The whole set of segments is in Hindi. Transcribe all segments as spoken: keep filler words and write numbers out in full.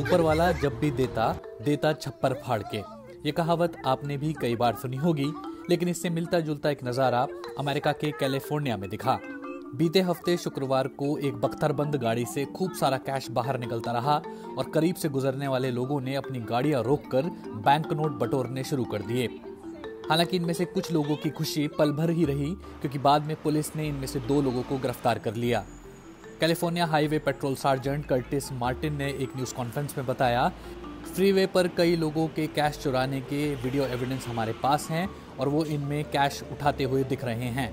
ऊपर वाला जब भी देता देता छप्पर फाड़ के, ये कहावत आपने भी कई बार सुनी होगी, लेकिन इससे मिलता जुलता एक नज़ारा अमेरिका के कैलिफोर्निया में दिखा। बीते हफ्ते शुक्रवार को एक बख्तरबंद गाड़ी से खूब सारा कैश बाहर निकलता रहा और करीब से गुजरने वाले लोगों ने अपनी गाड़ियां रोककर बैंक नोट बटोरने शुरू कर दिए। हालांकि इनमें से कुछ लोगों की खुशी पल भर ही रही, क्योंकि बाद में पुलिस ने इनमें से दो लोगों को गिरफ्तार कर लिया। California highway patrol sergeant Curtis Martin ने एक न्यूज़ कॉन्फ्रेंस में बताया, फ्रीवे पर कई लोगों के कैश चुराने के वीडियो एविडेंस हमारे पास हैं और वो इनमें कैश उठाते हुए दिख रहे हैं।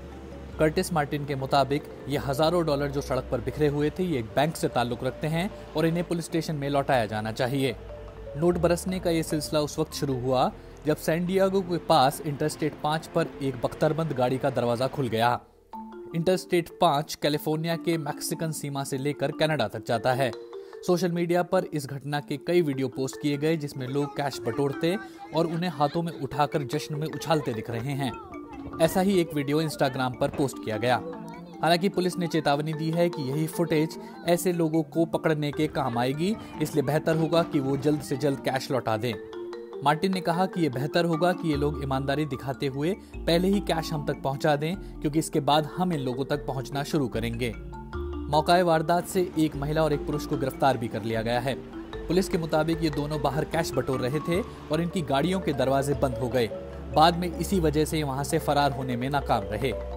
कर्टिस मार्टिन के मुताबिक ये हज़ारों डॉलर जो सड़क पर बिखरे हुए थे, ये एक बैंक से ताल्लुक़ रखते हैं और इन्हें पुलिस स्टेशन में लौटाया जाना चाहिए। नोट बरसने का ये सिलसिला उस वक्त शुरू हुआ जब सैन डिएगो के पास इंटरस्टेट पाँच पर एक बख्तरबंद गाड़ी का दरवाज़ा खुल गया। इंटरस्टेट पाँच कैलिफोर्निया के मैक्सिकन सीमा से लेकर कनाडा तक जाता है। सोशल मीडिया पर इस घटना के कई वीडियो पोस्ट किए गए जिसमें लोग कैश बटोरते और उन्हें हाथों में उठाकर जश्न में उछालते दिख रहे हैं। ऐसा ही एक वीडियो इंस्टाग्राम पर पोस्ट किया गया। हालांकि पुलिस ने चेतावनी दी है कि यही फुटेज ऐसे लोगों को पकड़ने के काम आएगी, इसलिए बेहतर होगा कि वो जल्द से जल्द कैश लौटा दें। मार्टिन ने कहा कि ये बेहतर होगा कि ये लोग ईमानदारी दिखाते हुए पहले ही कैश हम तक पहुंचा दें, क्योंकि इसके बाद हम इन लोगों तक पहुंचना शुरू करेंगे। मौकाए वारदात से एक महिला और एक पुरुष को गिरफ्तार भी कर लिया गया है। पुलिस के मुताबिक ये दोनों बाहर कैश बटोर रहे थे और इनकी गाड़ियों के दरवाजे बंद हो गए। बाद में इसी वजह से वहां से फरार होने में नाकाम रहे।